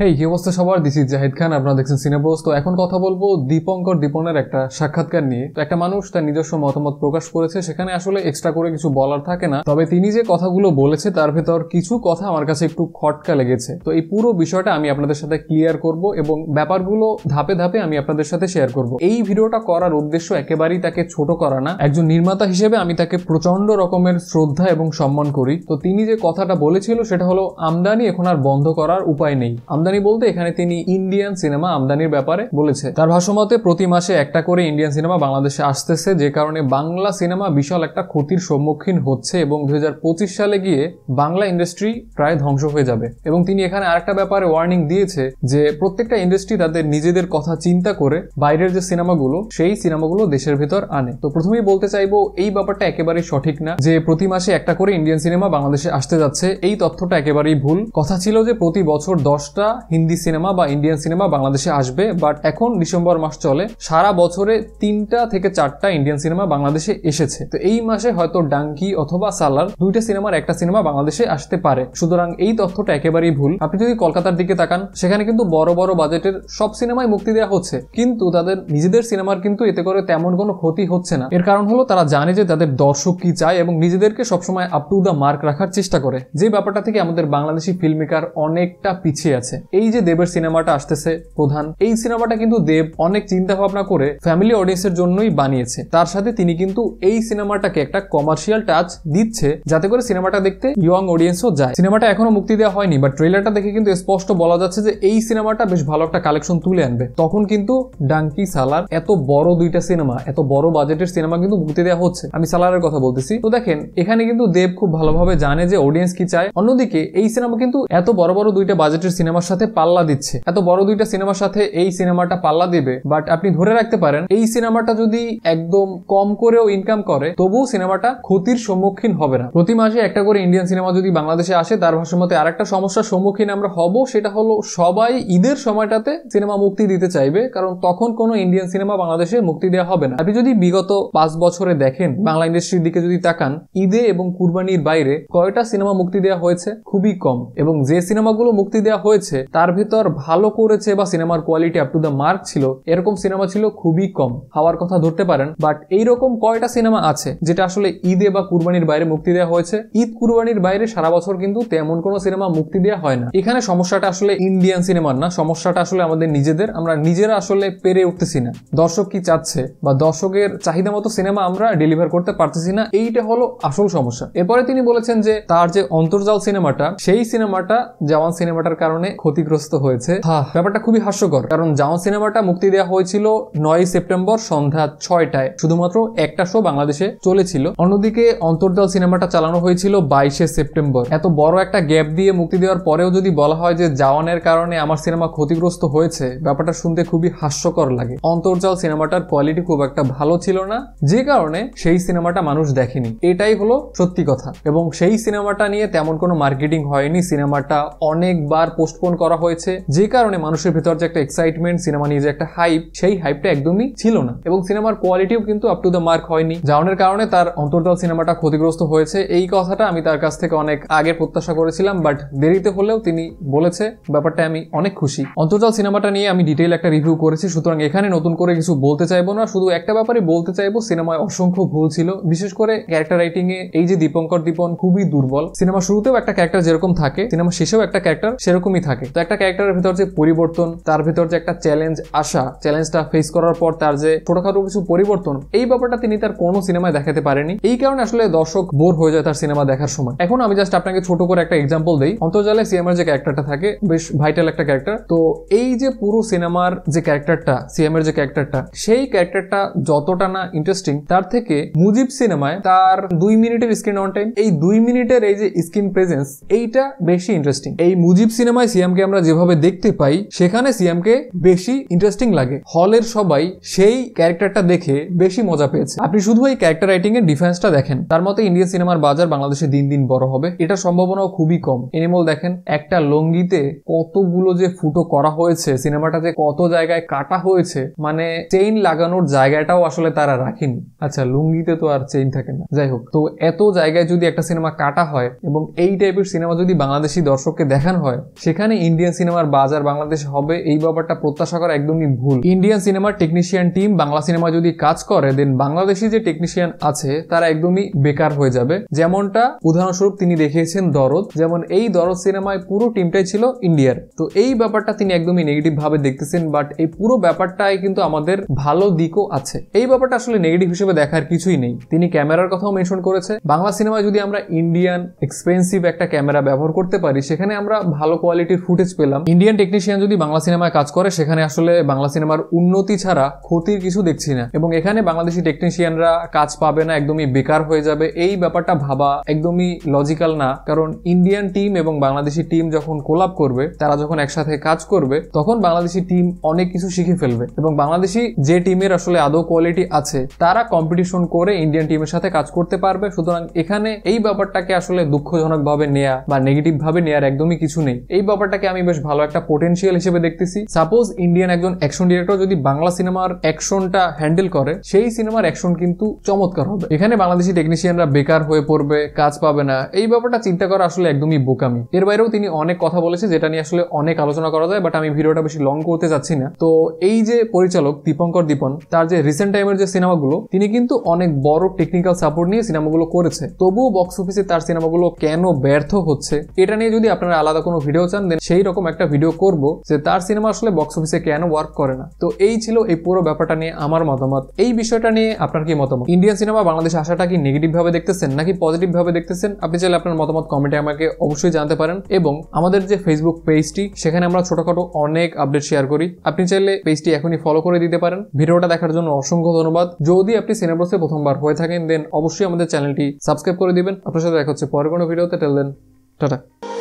Hey, কি অবস্থা সবার? দিস ইজ জাহিদ খান, আপনারা দেখছেন সিনেপ্রোস। তো এখন কথা বলবো দীপঙ্কর দীপনের একটা সাক্ষাৎকার নিয়ে। তো একটা মানুষ তার নিজস্ব মতামত প্রকাশ করেছে, সেখানে আসলে এক্সট্রা করে কিছু বলার থাকে না। তবে তিনি যে কথাগুলো বলেছে তার ভেতর কিছু কথা আমার কাছে একটু খটকা লেগেছে। তো এই পুরো বিষয়টা আমি আপনাদের সাথে ক্লিয়ার করব এবং ব্যাপারগুলো ধাপে ধাপে আমি আপনাদের সাথে শেয়ার করব। এই ভিডিওটা করার উদ্দেশ্য একেবারেই তাকে ছোট করা না, একজন নির্মাতা হিসেবে আমি তাকে প্রচন্ড রকমের শ্রদ্ধা এবং সম্মান করি। তো তিনি যে কথাটা বলেছিল সেটা হলো, আমদানি এখন আর বন্ধ করার উপায় নেই। আমদানি বলতে এখানে তিনি ইন্ডিয়ান সিনেমা আমদানির ব্যাপারে বলেছে। তার ভাষ্যমতে প্রতি মাসে একটা করে ইন্ডিয়ান সিনেমা বাংলাদেশে আসতেছে, যে কারণে বাংলা সিনেমা বিশাল একটা ক্ষতির সম্মুখীন হচ্ছে এবং 2025 সালে গিয়ে বাংলা ইন্ডাস্ট্রি প্রায় ধ্বংস হয়ে যাবে। এবং তিনি এখানে আরেকটা ব্যাপারে ওয়ার্নিং দিয়েছে যে প্রত্যেকটা ইন্ডাস্ট্রি তাদের নিজেদের কথা চিন্তা করে বাইরের যে সিনেমাগুলো সেই সিনেমাগুলো দেশের ভিতর আনে। তো প্রথমেই বলতে চাইবো এই ব্যাপারটা একেবারেই সঠিক না যে প্রতি মাসে একটা করে ইন্ডিয়ান সিনেমা বাংলাদেশে আসতে যাচ্ছে, এই তথ্যটা একেবারেই ভুল। কথা ছিল যে প্রতি বছর 10টা হিন্দি সিনেমা বা ইন্ডিয়ান সিনেমা বাংলাদেশে আসবে, বাট এখন ডিসেম্বর মাস চলে, সারা বছরে 3টা থেকে 4টা ইন্ডিয়ান সিনেমা বাংলাদেশে এসেছে। তো এই মাসে হয়তো ডাঙ্কি অথবা সালার 2টা সিনেমার একটা সিনেমা বাংলাদেশে আসতে পারে। সুতরাং এই তথ্যটা একেবারেই ভুল। আপনি যদি কলকাতার দিকে তাকান, সেখানে কিন্তু বড় বড় বাজেটের সব সিনেমায় মুক্তি দেওয়া হচ্ছে, কিন্তু তাদের নিজেদের সিনেমার কিন্তু এতে করে তেমন কোনো ক্ষতি হচ্ছে না। এর কারণ হলো তারা জানে যে তাদের দর্শক কি চায় এবং নিজেদেরকে সবসময় আপ টু দ্য মার্ক রাখার চেষ্টা করে, যে ব্যাপারটা থেকে আমাদের বাংলাদেশি ফিল্ম মেকার অনেকটা পিছিয়ে আছে। এই যে দেবের সিনেমাটা আসতেছে প্রধান, এই সিনেমাটা কিন্তু দেব অনেক চিন্তা ভাবনা করে ফ্যামিলি অডিয়েন্সের জন্যই বানিয়েছে। তার সাথে তিনি কিন্তু এই সিনেমাটাকে একটা কমার্শিয়াল টাচ দিচ্ছে, যাতে করে সিনেমাটা দেখতে ইয়ং অডিয়েন্সও যায়। সিনেমাটা এখনো মুক্তি দেওয়া হয়নি, বাট ট্রেলারটা দেখে কিন্তু স্পষ্ট বলা যাচ্ছে যে এই সিনেমাটা বেশ ভালো একটা কালেকশন তুলে আনবে। তখন কিন্তু ডাঙ্কি, সালার, এত বড় 2টা সিনেমা, এত বড় বাজেটের সিনেমা কিন্তু মুক্তি দেওয়া হচ্ছে। আমি সালারের কথা বলতেছি। তো দেখেন এখানে কিন্তু দেব খুব ভালোভাবে জানে যে অডিয়েন্স কি চায়। অন্যদিকে এই সিনেমা কিন্তু এত বড় বড় 2টা বাজেটের সিনেমার সাথে পাল্লা দিচ্ছে, এত বড় 2টা সিনেমার সাথে এই সিনেমাটা পাল্লা দিবে। বাট আপনি ধরে রাখতে পারেন এই সিনেমাটা যদি একদম কম করেও ইনকাম করে তবুও সিনেমাটা ক্ষতির সম্মুখীন হবে না। প্রতি মাসে একটা করে ইন্ডিয়ান সিনেমা যদি বাংলাদেশে আসে, তার ভাষ্যমতে আরেকটা সমস্যার সম্মুখীন আমরা হব, সেটা হলো সবাই ঈদের সময়টাতে সিনেমা মুক্তি দিতে চাইবে, কারণ তখন কোনো ইন্ডিয়ান সিনেমা বাংলাদেশে মুক্তি দেওয়া হবে না। আপনি যদি বিগত 5 বছরে দেখেন, বাংলা ইন্ডাস্ট্রির দিকে যদি তাকান, ঈদে এবং কুরবানির বাইরে কয়টা সিনেমা মুক্তি দেওয়া হয়েছে? খুবই কম। এবং যে সিনেমাগুলো মুক্তি দেওয়া হয়েছে তার ভিতর ভালো করেছে বা সিনেমার quality up to the mark ছিল এরকম সিনেমা ছিল খুবই কম, হওয়ার কথা ধরতে পারেন। বাট এইরকম কয়টা সিনেমা আছে যেটা আসলে ঈদে বা কুরবানির বাইরে মুক্তি দেওয়া হয়েছে? ঈদ কুরবানির বাইরে সারা বছর কিন্তু তেমন কোনো সিনেমা মুক্তি দেওয়া হয় না। এখানে সমস্যাটা আসলে ইন্ডিয়ান সিনেমার না, সমস্যাটা আসলে আমাদের নিজেদের। আমরা নিজেরা আসলে পেরে উঠতেছি না, দর্শক কি চাচ্ছে বা দর্শকের চাহিদা মতো সিনেমা আমরা ডেলিভার করতে পারতেছি না, এইটা হলো আসল সমস্যা। এরপরে তিনি বলেছেন যে তার যে অন্তর্জাল সিনেমাটা, সেই সিনেমাটা জওয়ান সিনেমাটার কারণে ক্ষতিগ্রস্ত হয়েছে। ব্যাপারটা খুবই হাস্যকর, কারণ জওয়ান সিনেমাটা মুক্তি দেওয়া হয়েছিল 9 সেপ্টেম্বর সন্ধ্যা 6টায়, শুধুমাত্র একটা শো বাংলাদেশে চলেছিল। অন্যদিকে অন্তর্জাল সিনেমাটা চালানো হয়েছিল 22 সেপ্টেম্বর। এত বড় একটা গ্যাপ দিয়ে মুক্তি দেওয়ার পরেও যদি বলা হয় যে জওয়ানের কারণে আমার সিনেমা ক্ষতিগ্রস্ত হয়েছে, ব্যাপারটা শুনতে খুবই হাস্যকর লাগে। অন্তর্জাল সিনেমাটার কোয়ালিটি খুব একটা ভালো ছিল না, যে কারণে সেই সিনেমাটা মানুষ দেখেনি, এটাই হলো সত্যি কথা। এবং সেই সিনেমাটা নিয়ে তেমন কোনো মার্কেটিং হয়নি, সিনেমাটা অনেকবার পোস্টপোন করা হয়েছে, যে কারণে মানুষের ভিতর যে একটা এক্সাইটমেন্ট, সিনেমা নিয়ে যে একটা হাইপ, সেই হাইপটা একদমই ছিল না। এবং সিনেমার কোয়ালিটিও কিন্তু আপ টু দ্য মার্ক হয়নি। জওয়ানের কারণে তার অন্তর্জাল সিনেমাটা ক্ষতিগ্রস্ত হয়েছে, এই কথাটা আমি তার কাছ থেকে অনেক আগে প্রত্যাশা করেছিলাম, বাট দেরিতে হলেও তিনি বলেছে, ব্যাপারটা আমি অনেক খুশি। অন্তর্জাল সিনেমাটা নিয়ে আমি ডিটেইল একটা রিভিউ করেছি, সুতরাং এখানে নতুন করে কিছু বলতে চাইবো না। শুধু একটা ব্যাপারে বলতে চাইবো, সিনেমায় অসংখ্য ভুল ছিল, বিশেষ করে ক্যারেক্টার রাইটিং এ। এই যে দীপঙ্কর দীপন খুবই দুর্বল, সিনেমা শুরুতেও একটা ক্যারেক্টার যেরকম থাকে সিনেমা শেষেও একটা ক্যারেক্টার সেরকমই থাকে। তো একটা ক্যারেক্টারের ভিতর যে পরিবর্তন, তার ভিতর যে একটা চ্যালেঞ্জ আসা, চ্যালেঞ্জটা ফেস করার পর তার যে ছোটখাটো কিছু পরিবর্তন, এই ব্যাপারটা তিনি তার কোনো সিনেমায় দেখাতে পারেনি। এই কারণে আসলে দর্শক বোর হয়ে যায় তার সিনেমা দেখার সময়। এখন আমি জাস্ট আপনাকে ছোট করে একটা এক্সাম্পল দেই। অন্তর্জালে সিএমের যে ক্যারেক্টারটা থাকে বেশ ভাইটাল একটা ক্যারেক্টার। তো এই যে পুরো সিনেমার যে ক্যারেক্টারটা, সিএমের যে ক্যারেক্টারটা, সেই ক্যারেক্টারটা যতটা না ইন্টারেস্টিং, তার থেকে মুজিব সিনেমায় তার 2 মিনিটের স্ক্রিন অন টাইম, এই 2 মিনিটের এই যে স্ক্রিন প্রেজেন্স, এইটা বেশি ইন্টারেস্টিং। এই মুজিব সিনেমায় সিএমকে আমরা যেভাবে দেখতে পাই, সেখানে সিএমকে বেশি ইন্টারেস্টিং লাগে। হলের সবাই সেই ক্যারেক্টারটা দেখে বেশি মজা পেয়েছে। আপনি শুধু এই ক্যারেক্টার রাইটিং এর ডিফারেন্সটা দেখেন, তার মতে ইন্ডিয়ান সিনেমার বাজার বাংলাদেশে দিন দিন বড় হবে, এটা সম্ভাবনাও খুবই কম। এনিমল দেখেন, একটা লঙ্গিতে কতগুলো যে ফুটো করা হয়েছে, সিনেমাটাতে কত জায়গায় কাটা হয়েছে, মানে চেইন লাগানোর জায়গাটাও আসলে তারা রাখেনি। আচ্ছা, লুঙ্গিতে তো আর চেইন থাকে না, যাই হোক। তো এত জায়গায় যদি একটা সিনেমা কাটা হয় এবং এই টাইপের সিনেমা যদি বাংলাদেশি দর্শককে দেখানো হয়, সেখানে इंडियन सिनेमार बाजार बांग्लादेश होबे এই ব্যাপারটা প্রত্যাশা করা একদমই ভুল। इंडियन सिनेमार टेक्निशियन टीम বাংলা সিনেমা যদি কাজ করে দেন বাংলাদেশী যে टेक्निशियन আছে তারা একদমই বেকার হয়ে যাবে। যেমনটা উদাহরণস্বরূপ তিনি দেখিয়েছেন দরদ, যেমন এই দরদ সিনেমায় পুরো টিমটাই ছিল ইন্ডিয়ার। তো এই ব্যাপারটা তিনি একদমই নেগেটিভ ভাবে দেখতেছেন, বাট এই পুরো ব্যাপারটাই কিন্তু আমাদের ভালো দিকও আছে। এই ব্যাপারটা আসলে নেগেটিভ হিসেবে দেখার কিছুই নেই। তিনি ক্যামেরার কথাও মেনশন করেছে, বাংলা সিনেমায় যদি আমরা ইন্ডিয়ান এক্সপেন্সিভ একটা ক্যামেরা ব্যবহার করতে পারি সেখানে আমরা ভালো কোয়ালিটির ফুটেজ পেলাম। ইন্ডিয়ান টেকনিশিয়ান যদি বাংলা সিনেমায় কাজ করে সেখানে আসলে বাংলা সিনেমার উন্নতি ছাড়া ক্ষতির কিছু দেখছি না, এবং এখানে বাংলাদেশী টেকনিশিয়ানরা কাজ পাবে না, একদমই বেকার হয়ে যাবে, এই ব্যাপারটা ভাবা একদমই লজিক্যাল না। কারণ ইন্ডিয়ান টিম এবং বাংলাদেশী টিম যখন কোলাপ করবে, তারা যখন একসাথে কাজ করবে, তখন বাংলাদেশী টিম অনেক কিছু শিখে ফেলবে, এবং বাংলাদেশী যে টিমের আসলে আদৌ কোয়ালিটি আছে তারা কম্পিটিশন করে ইন্ডিয়ান টিমের সাথে কাজ করতে পারবে। সুতরাং এখানে এই ব্যাপারটাকে আসলে দুঃখজনক ভাবে নেয়া বা নেগেটিভ ভাবে নেয়ার একদমই কিছু নেই। এই ব্যাপারটাকে আমি বেশ ভালো একটা পোটেনশিয়াল হিসেবে দেখতেছি। সাপোজ ইন্ডিয়ান একজন অ্যাকশন ডিরেক্টর যদি বাংলা সিনেমার অ্যাকশনটা হ্যান্ডেল করে, সেই সিনেমার অ্যাকশন কিন্তু চমৎকার হবে। এখানে বাংলাদেশী টেকনিশিয়ানরা বেকার হয়ে পড়বে, কাজ পাবে না, এই ব্যাপারটা চিন্তা করা আসলে একদমই বোকামি। এর বাইরেও তিনি অনেক কথা বলেছে যেটা নিয়ে আসলে অনেক আলোচনা করা যায়, বাট আমি ভিডিওটা বেশি লং করতে চাচ্ছি না। তো এই যে পরিচালক দীপঙ্কর দীপন, তার যে রিসেন্ট টাইমের যে সিনেমাগুলো, তিনি কিন্তু অনেক বড় টেকনিক্যাল সাপোর্ট নিয়ে সিনেমাগুলো করেছে, তবুও বক্স অফিসে তার সিনেমাগুলো কেন ব্যর্থ হচ্ছে এটা নিয়ে যদি আপনারা আলাদা কোনো ভিডিও চান দেন সেই রকম একটা ভিডিও করব যে তার সিনেমা আসলে বক্স অফিসে কেন ওয়ার্ক করে না। তো এই ছিল এই পুরো ব্যাপারটা নিয়ে আমার মতামত। এই বিষয়টা নিয়ে আপনার কি মতামত? ইন্ডিয়ান সিনেমা বাংলাদেশে আসাটা কি নেগেটিভ ভাবে দেখতেছেন নাকি পজিটিভ ভাবে দেখতেছেন? আপনি চাইলে আপনার মতামত কমেন্টে আমাকে অবশ্যই জানাতে পারেন, এবং আমাদের যে ফেসবুক পেজটি সেখানে আমরা ছোটখাটো অনেক আপডেট শেয়ার করি, আপনি চাইলে পেজটি এখনই ফলো করে দিতে পারেন। ভিডিওটা দেখার জন্য অসংখ্য ধন্যবাদ। যদি আপনি সিনেপ্লাসে প্রথমবার হয়ে থাকেন দেন অবশ্যই আমাদের চ্যানেলটি সাবস্ক্রাইব করে দিবেন। আপনার সাথে দেখা হচ্ছে পরের কোনো ভিডিওতে। Tell then tata.